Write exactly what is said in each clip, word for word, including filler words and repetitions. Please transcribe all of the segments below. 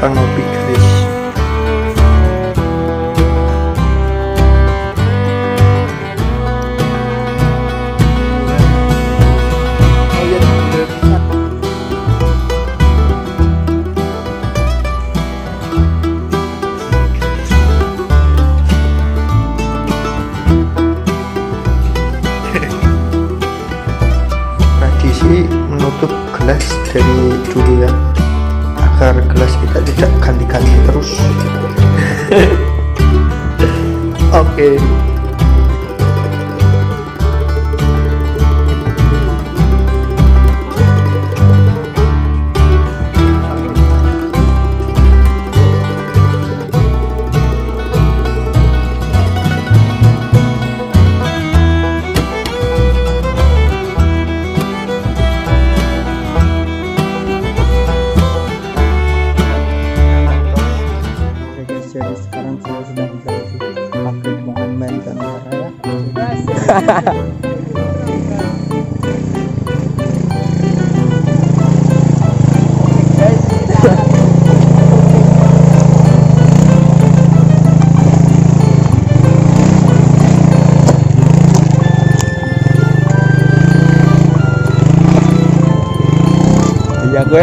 Bang Opi guys. Tradisi menutup gelas dari dulu ya, agar gelas kita tidak ganti-ganti terus. Oke. Okay. Jadi sekarang saya sedang berada di pakai monumen dan saya ya gue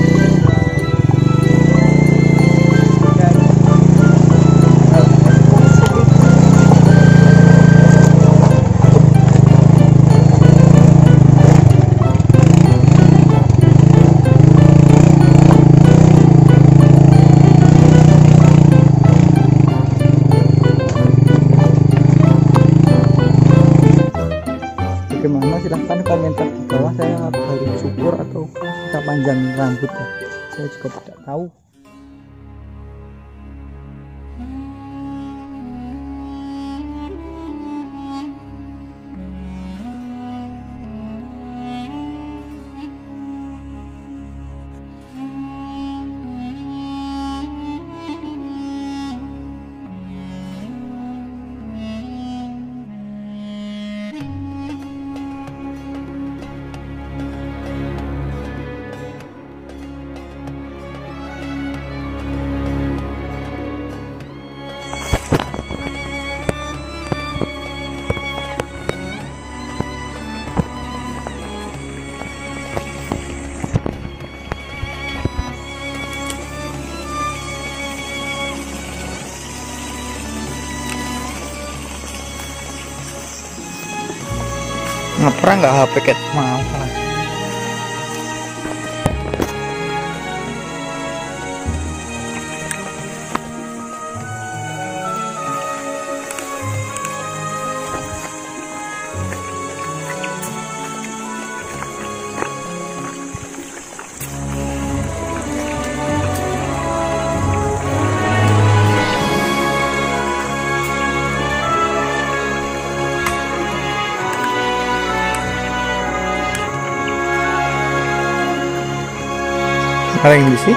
Bagaimana? Silahkan komentar di bawah. Saya baru syukur atau kita panjang rambut ya, saya juga tidak tahu. Ngeprank nggak H P ket mau ada yang diisi.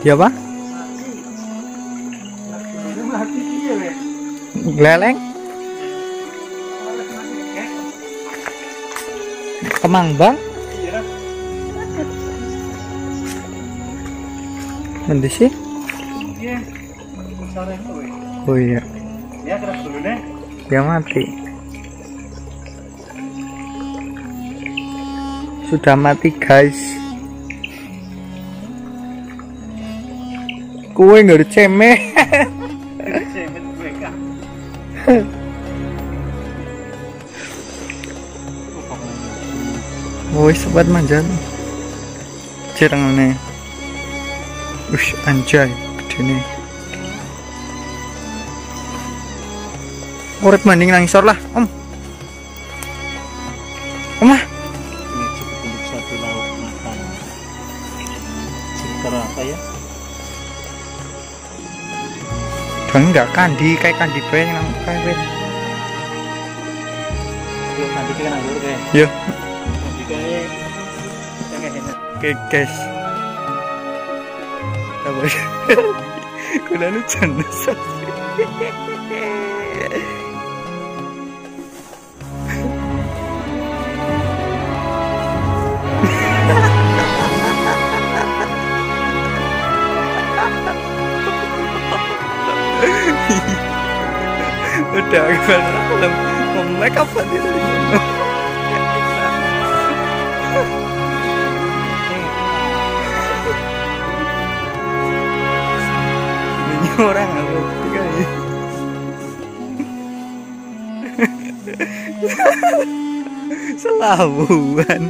Dia apa? Leleng? Kemang bang? Mendisi? Oh iya. Ya keras dulu deh. Dia mati. Sudah mati guys. Kue nggak ada cemeh. Cemeh kue kah? Woi sobat manjan. Cirengane. Ush anjay gede nih. Urip mending nang isor lah, Om. Om ah. Ini cukup untuk satu lauk makan. Sekitar apa ya? Dong enggak kandi, kayak kandi bae nang kae bae. Yo kandi kene nang lur kae. Yo. Kandi kae. Oke, guys. కులాలు చంద udah agak dalam make up tadi ini orang apa tiga ini selabuan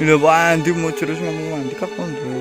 udah mandi mau terus ngomong mandi kapan tuh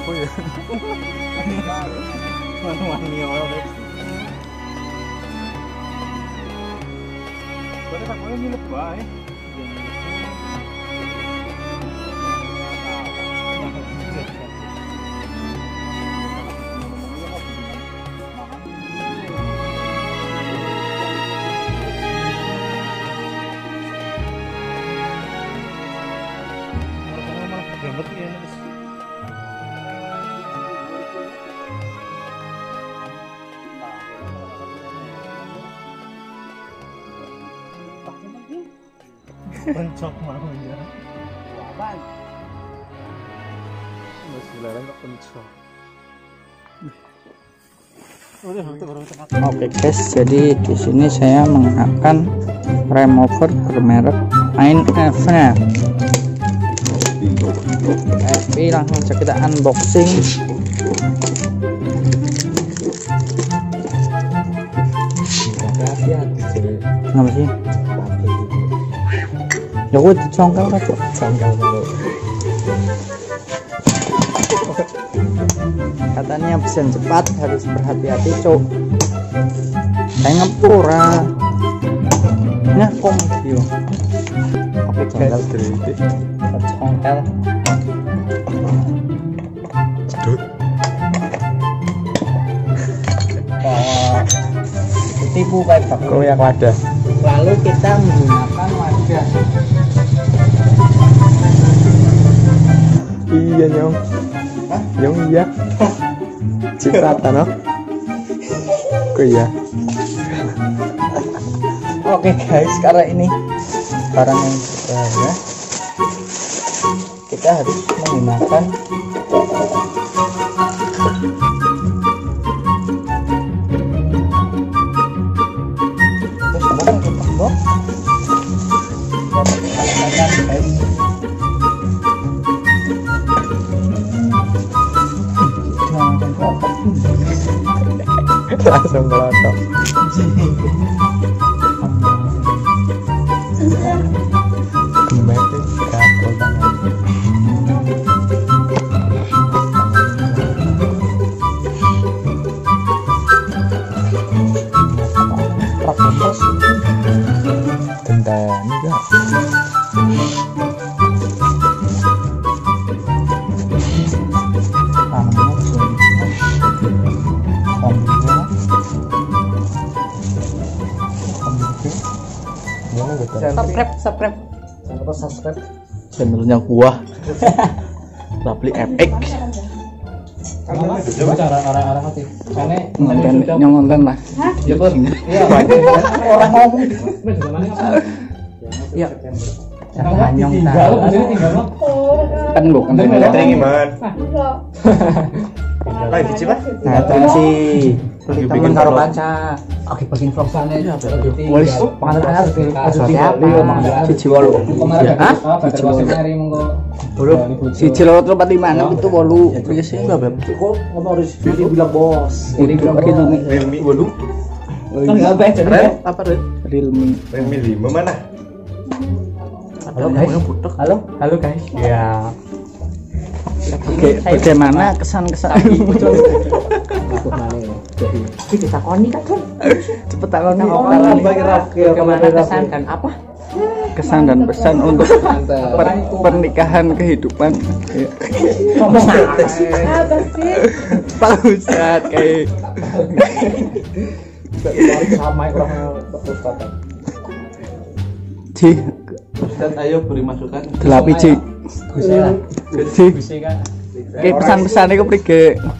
apa ya? Mani-mani oleh berarti takutnya ini lebay pencok mau ya waban masih larang kok pencok. Oke guys, jadi di sini saya menggunakan remover bermerek nine F-nya. Tapi langsung saja kita unboxing. Kenapa sih? Ya gue congkel kok. Congkel dulu. Katanya pesan cepat harus berhati-hati, Cok. Kayak ngepura. Nah, kom yo. Oke, congkel dulu. Congkel. Dut. Tipu kayak bakul yang wadah. Lalu kita menggunakan wadah. Iya nyong. Hah? Nyong iya. Cipratan no? Kok iya. Oke guys, karena ini barang yang berbahaya, kita harus menggunakan langsung melotok. Subscribe, subscribe. Jangan lupa subscribe channelnya gua. Lovely Epic. Coba cara orang-orang hati. Karena yang nonton lah. Ya kok. Orang ngomong. Iya. Jangan nyong tahu. Kan gua kan ini banget. Baik, coba. Nah, tensi. Bikin karo kanca. Oke, bikin vlog sana ya. Wis panganan arep dadi siji wolu. Hah? Siji wolu nyari monggo. Siji loro telu empat lima enam pitu wolu. Ya sih enggak bab. Cukup ngomong harus bilang bos. Ini bilang Realme wolu. Kan enggak apa-apa. Apa Realme? Realme lima mana? Halo guys. Halo, halo guys. Ya. Oke, bagaimana kesan-kesan bocor? Jadi kita koni kan. Cepet takon nih. Bagaimana kesan dan apa? Kesan dan pesan untuk pernikahan kehidupan. Ngomong apa sih? Apa sih? Pak Ustaz kayak sama orang Ustaz. Ji. Ustaz ayo beri masukan. Delapi Ji. Gus ya. Gus kan. Oke, pesan-pesan iku prige.